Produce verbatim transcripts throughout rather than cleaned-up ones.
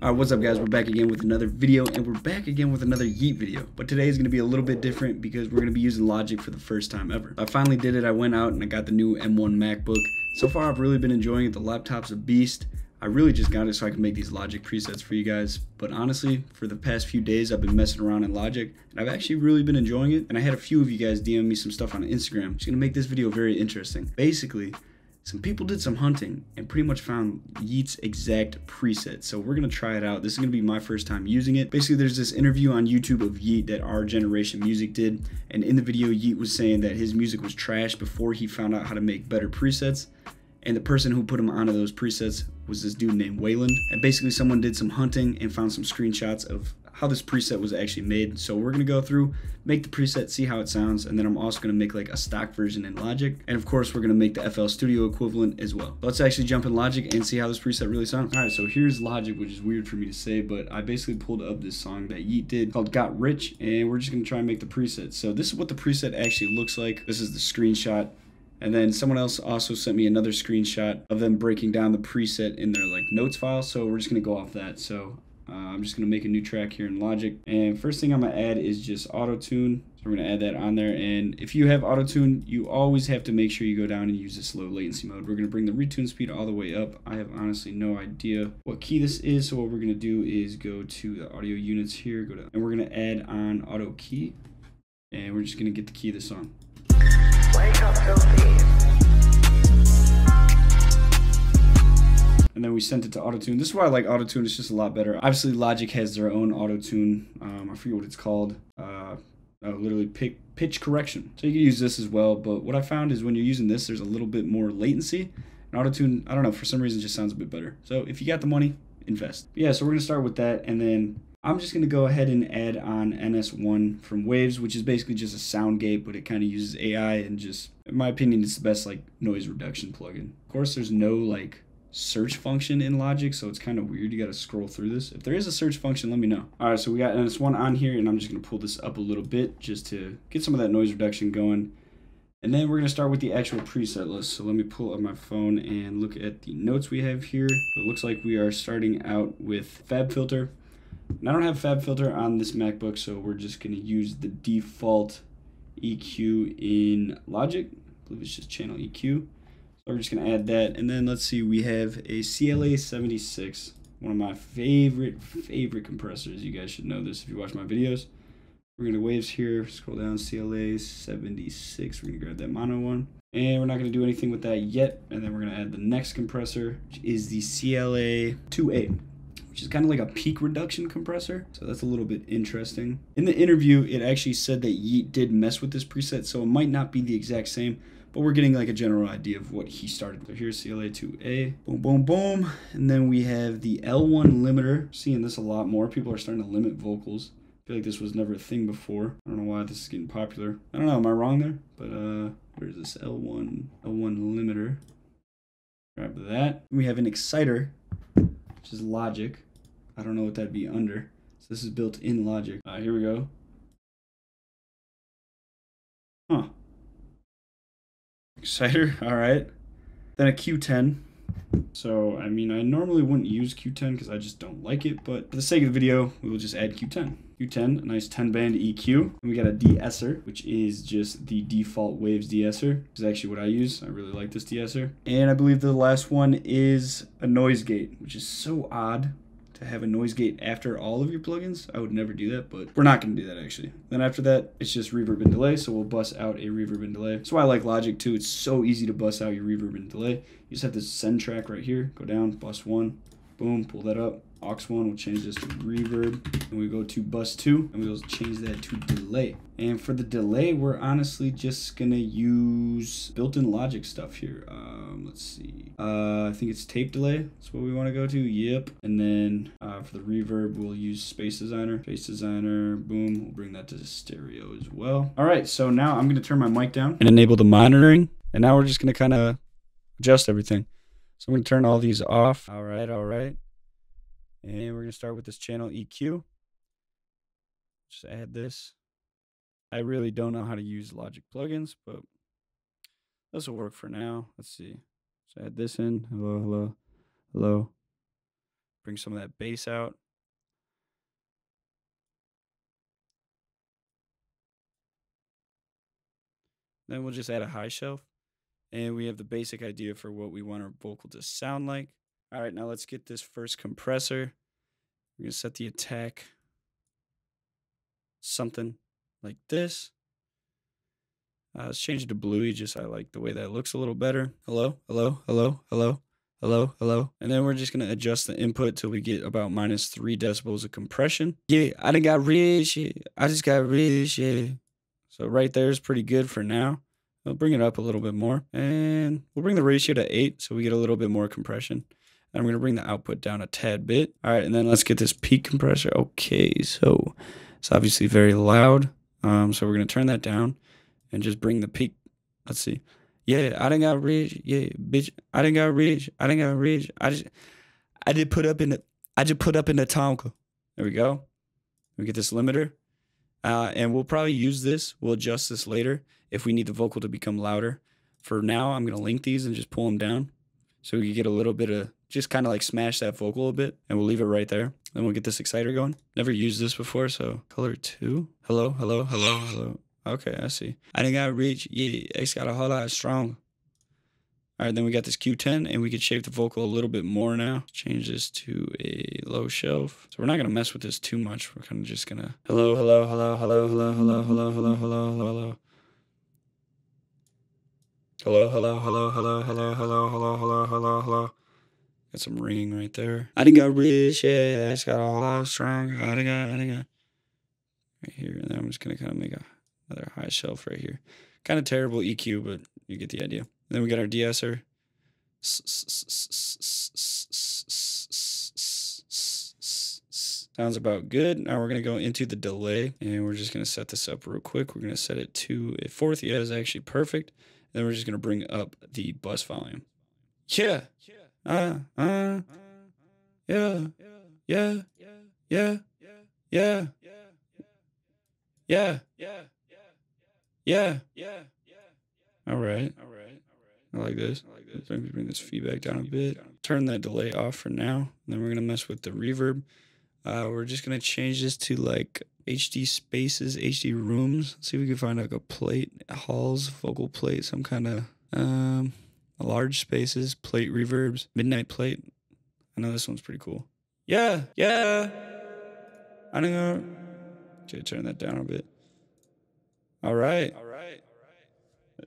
All right, what's up guys, we're back again with another video, and we're back again with another Yeat video. But today is going to be a little bit different because we're going to be using Logic for the first time ever. I finally did it. I went out and I got the new M one MacBook. So far I've really been enjoying it. The laptop's a beast. I really just got it so I can make these Logic presets for you guys. But honestly, for the past few days I've been messing around in Logic, and I've actually really been enjoying it. And I had a few of you guys D M me some stuff on Instagram. It's going to make this video very interesting. Basically, some people did some hunting and pretty much found Yeat's exact preset. So we're gonna try it out. This is gonna be my first time using it. Basically, there's this interview on YouTube of Yeat that Our Generation Music did. And in the video, Yeat was saying that his music was trash before he found out how to make better presets. And the person who put him onto those presets was this dude named Wayland. And basically someone did some hunting and found some screenshots of how this preset was actually made. So we're gonna go through, make the preset, see how it sounds, and then I'm also gonna make like a stock version in Logic. And of course, we're gonna make the F L Studio equivalent as well. Let's actually jump in Logic and see how this preset really sounds. All right, so here's Logic, which is weird for me to say, but I basically pulled up this song that Yeat did called Got Rich, and we're just gonna try and make the preset. So this is what the preset actually looks like. This is the screenshot. And then someone else also sent me another screenshot of them breaking down the preset in their like notes file. So we're just gonna go off that. So Uh, I'm just gonna make a new track here in Logic, and first thing I'm gonna add is just Auto-Tune. So we're gonna add that on there, and if you have Auto-Tune, you always have to make sure you go down and use this low latency mode. We're gonna bring the retune speed all the way up. I have honestly no idea what key this is, so what we're gonna do is go to the audio units here, go to, and we're gonna add on Auto-Key, and we're just gonna get the key of the song. Wake up, and then we sent it to Auto-Tune. This is why I like Auto-Tune. It's just a lot better. Obviously, Logic has their own Auto-Tune. Um, I forget what it's called. Uh, uh, literally pick, pitch correction. So you can use this as well. But what I found is when you're using this, there's a little bit more latency. And Auto-Tune, I don't know, for some reason, just sounds a bit better. So if you got the money, invest. But yeah, so we're going to start with that. And then I'm just going to go ahead and add on N S one from Waves, which is basically just a sound gate, but it kind of uses A I. And just, in my opinion, it's the best like noise reduction plugin. Of course, there's no like search function in Logic, so it's kind of weird. You got to scroll through this. If there is a search function, let me know. All right, so we got N S one on here, and I'm just going to pull this up a little bit just to get some of that noise reduction going. And then we're going to start with the actual preset list. So let me pull up my phone and look at the notes we have here. It looks like we are starting out with FabFilter. And I don't have FabFilter on this MacBook, so we're just going to use the default E Q in Logic. I believe it's just channel E Q. We're just gonna add that, and then let's see, we have a C L A seventy-six, one of my favorite, favorite compressors. You guys should know this if you watch my videos. We're gonna Waves here, scroll down, C L A seventy-six, we're gonna grab that mono one. And we're not gonna do anything with that yet, and then we're gonna add the next compressor, which is the C L A two A. Which is kind of like a peak reduction compressor. So that's a little bit interesting. In the interview, it actually said that Yeat did mess with this preset, so it might not be the exact same, but we're getting like a general idea of what he started. So here's C L A two A, boom, boom, boom. And then we have the L one limiter. Seeing this a lot more. People are starting to limit vocals. I feel like this was never a thing before. I don't know why this is getting popular. I don't know, am I wrong there? But uh, where's this L one, L one limiter? Grab that. We have an exciter, which is Logic. I don't know what that'd be under. So this is built in Logic. Uh, here we go. Huh. Exciter, all right. Then a Q ten. So, I mean, I normally wouldn't use Q ten because I just don't like it, but for the sake of the video, we will just add Q ten. Q ten, a nice ten band E Q. And we got a de-esser, which is just the default Waves de-esser. This is actually what I use. I really like this de-esser. And I believe the last one is a noise gate, which is so odd. To have a noise gate after all of your plugins. I would never do that, but we're not gonna do that actually. Then after that, it's just reverb and delay, so we'll bust out a reverb and delay. That's why I like Logic too. It's so easy to bust out your reverb and delay. You just have this send track right here, go down, bust one, boom, pull that up. Aux one, we'll change this to reverb, and we go to bust two, and we'll change that to delay. And for the delay, we're honestly just gonna use built-in Logic stuff here. Um, let's see, uh, I think it's tape delay. That's what we wanna go to, yep. And then uh, for the reverb, we'll use Space Designer. Space Designer, boom, we'll bring that to stereo as well. All right, so now I'm gonna turn my mic down and enable the monitoring. And now we're just gonna kinda adjust everything. So I'm gonna turn all these off. All right, all right. And we're gonna start with this channel E Q. Just add this. I really don't know how to use Logic plugins, but this will work for now. Let's see. So add this in. Hello, hello, hello. bring some of that bass out. Then we'll just add a high shelf, and we have the basic idea for what we want our vocal to sound like. All right, now let's get this first compressor. We're gonna set the attack something like this. Uh, let's change it to bluey. Just I like the way that looks a little better. Hello, hello, hello, hello, hello, hello. And then we're just gonna adjust the input till we get about minus three decibels of compression. Yeah, I done got real shit. I just got real shit. So right there is pretty good for now. We'll bring it up a little bit more, and we'll bring the ratio to eight so we get a little bit more compression. And I'm going to bring the output down a tad bit. All right, and then let's get this peak compressor. Okay, so it's obviously very loud. Um, so we're going to turn that down and just bring the peak. Let's see. Yeah, I done got rich. Yeah, bitch, I done got rich. I done got rich. I just, I did put up in the, I just put up in the Tonka. There we go. We get this limiter. Uh, and we'll probably use this. We'll adjust this later if we need the vocal to become louder. For now, I'm going to link these and just pull them down so we can get a little bit of, just kind of like smash that vocal a bit, and we'll leave it right there. Then we'll get this exciter going. Never used this before, so color two. Hello, hello, hello, hello. Okay, I see. I didn't got reach. Yeah, it's got a whole lot strong. All right, then we got this Q ten, and we can shape the vocal a little bit more now. Change this to a low shelf. So we're not going to mess with this too much. We're kind of just going to... Hello, hello, hello, hello, hello, hello, hello, hello, hello, hello. Hello, hello, hello, hello, hello, hello, hello, hello, hello, hello. Got some ringing right there. I didn't got rich, yeah. I just got a lot strong. I didn't got, I didn't got... Right here, and then I'm just going to kind of make another high shelf right here. Kind of terrible E Q, but you get the idea. Then we got our de-esser. Sounds about good. Now we're going to go into the delay, and we're just going to set this up real quick. We're going to set it to a fourth. Yeah, is actually perfect. Then we're just going to bring up the bus volume. Yeah. Uh, uh, yeah. Yeah. Yeah. Yeah. Yeah. Yeah. Yeah. All right. All right. I like this. I like this. Let me bring this feedback down a bit. Turn that delay off for now. And then we're going to mess with the reverb. Uh, we're just going to change this to like H D spaces, H D rooms. Let's see if we can find like a plate, halls, vocal plate, some kind of um, large spaces, plate reverbs, midnight plate. I know this one's pretty cool. Yeah. Yeah. I don't know. Okay, turn that down a bit. All right. All right.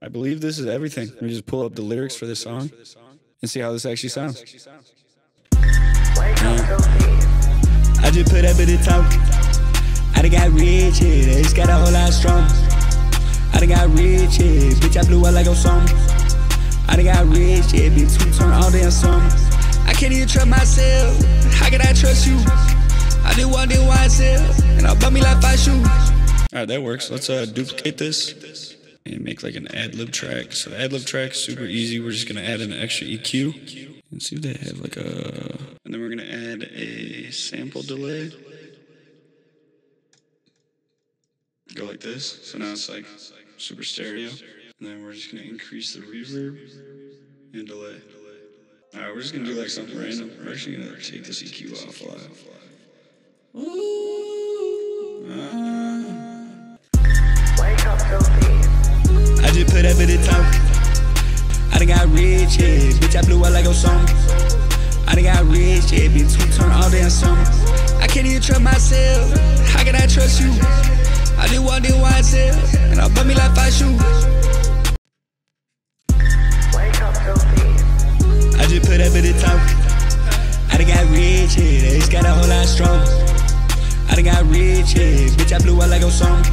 I believe this is everything. Let me just pull up the lyrics for this song and see how this actually sounds. I just put up in the talk. I done got rich, yeah. It's got a whole lot strong. I done got rich, yeah. Bitch, I blew up like I'm something. I done got rich, yeah. Been two turn all day on something. I can't even trust myself. How can I trust you? I did one day myself, and I bought me like five shoes. All right, that works. Let's uh, duplicate this and make like an ad-lib track. So the ad-lib track, super easy. We're just going to add an extra E Q and see if they have like a... And then we're going to add a sample delay. Go like this. So now it's like super stereo. And then we're just going to increase the reverb and delay. All right, we're just going to do like something random. We're actually going to take this E Q off live. I just put up in the talk. I done got rich, yeah. Bitch, I blew up like I'm something. I done got rich, yeah. Been two turn all day on summer. I can't even trust myself. How can I trust you? I did one day one sale, and I bought me like five shoes. I just put up in the talk. I done got rich, yeah. It's got a whole lot strong. I done got rich, yeah. Bitch, I blew up like I'm something.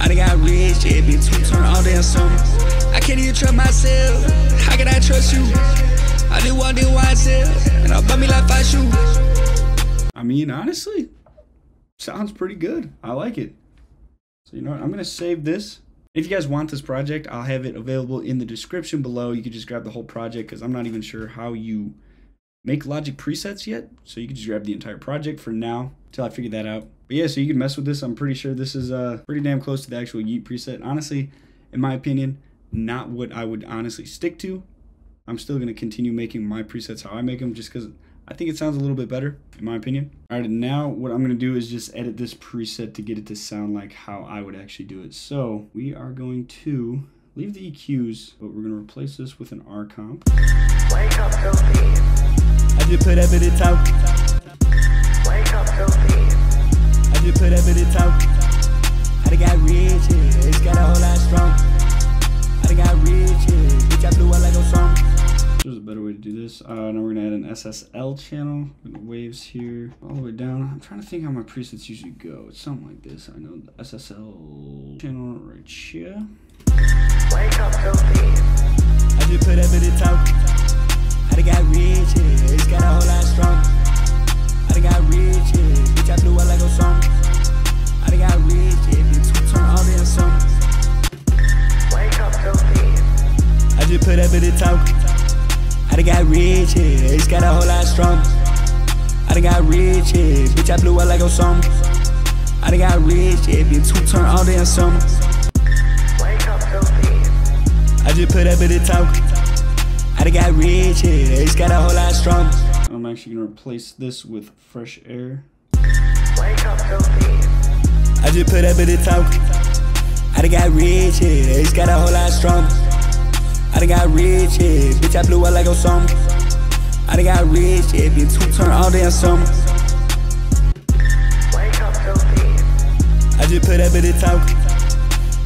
I done got rich, yeah, been two turn all day on summer. I can't even trust myself. How can I trust you? I did one day one sale, and I bought me like five shoes. I mean, honestly, sounds pretty good. I like it. So you know what? I'm gonna save this. If you guys want this project, I'll have it available in the description below. You can just grab the whole project because I'm not even sure how you make Logic presets yet. So you can just grab the entire project for now till I figure that out. But yeah, so you can mess with this. I'm pretty sure this is uh, pretty damn close to the actual Yeat preset. Honestly, in my opinion, not what I would honestly stick to. I'm still going to continue making my presets how I make them just because I think it sounds a little bit better, in my opinion. All right, now what I'm gonna do is just edit this preset to get it to sound like how I would actually do it. So we are going to leave the E Qs, but we're gonna replace this with an R comp. Wake up, Sophie. I just put that bit of time. Wake up, Sophie. I just put that bit of time. I done got rich, yeah. It's got a whole lot strong. I done got rich, yeah. Bitch, I blew out like a song. There's a better way to do this. Uh, now we're gonna add an S S L channel. We're gonna Waves here, all the way down. I'm trying to think how my presets usually go. It's something like this. I know the S S L channel right here. Wake up, Sophie. I just put that bit of time. I done got rich, yeah. It's got a whole lot strong. I done got rich, yeah. Bitch, I blew out like a song. I done got rich, yeah. Bitch, turn all the songs. Wake up, Sophie. I just put that bit of time. I done got rich, yeah, it's got a whole lot strong. I done got rich, yeah, bitch, I blew out like a song. I done got rich, yeah, bitch, two turn all day in summer. Wake up, Sophie. I just put up at the top. I done got rich, yeah, it's got a whole lot strong. I'm actually gonna replace this with fresh air. Wake up, Sophie. I just put up at the top. I done got rich, yeah, it's got a whole lot strong. I done got rich, yeah, bitch, I blew out like a song. I done got rich, yeah, bitch, two turn all day in summer. Wake up, Sophie. I just put that bit of talk.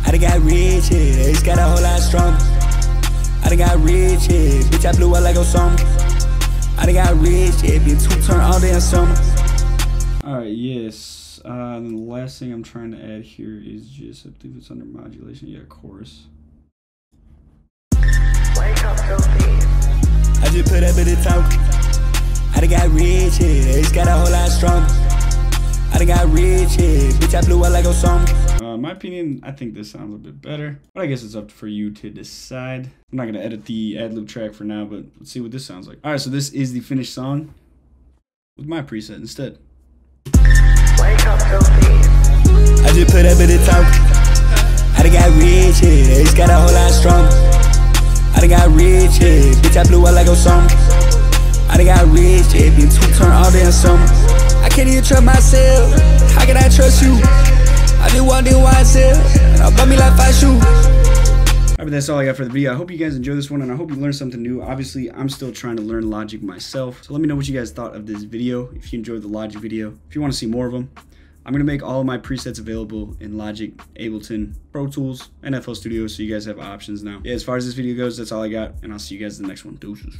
I done got rich, yeah, it's got a whole lot strong. I done got rich, yeah, bitch, I blew out like a song. I done got rich, yeah, bitch, two turn all day in summer. Alright, yes, uh, the last thing I'm trying to add here is just, I believe it's under modulation, yeah, chorus. Wake up, Sophie. I just put that bit of talk. I done got rich, yeah, it's got a whole lot strong. I done got rich, yeah, bitch, I blew out like a song. Uh, my opinion, I think this sounds a bit better, but I guess it's up for you to decide. I'm not gonna edit the ad-lib track for now, but let's see what this sounds like. All right, so this is the finished song with my preset instead. Wake up, Sophie. I just put that bit of talk. I done got rich, yeah, it's got a whole lot strong. I done got rich, yeah, bitch, I blew out like a song. I done got rich, yeah, been two turn all day in summer. I can't even trust myself, how can I trust you? I do one thing why I sell, and I bought me like five shoes. Alright, but that's all I got for the video. I hope you guys enjoyed this one, and I hope you learned something new. Obviously, I'm still trying to learn Logic myself, so let me know what you guys thought of this video. If you enjoyed the Logic video, if you want to see more of them, I'm gonna make all of my presets available in Logic, Ableton, Pro Tools, and F L Studio, so you guys have options now. Yeah, as far as this video goes, that's all I got, and I'll see you guys in the next one. Deuces.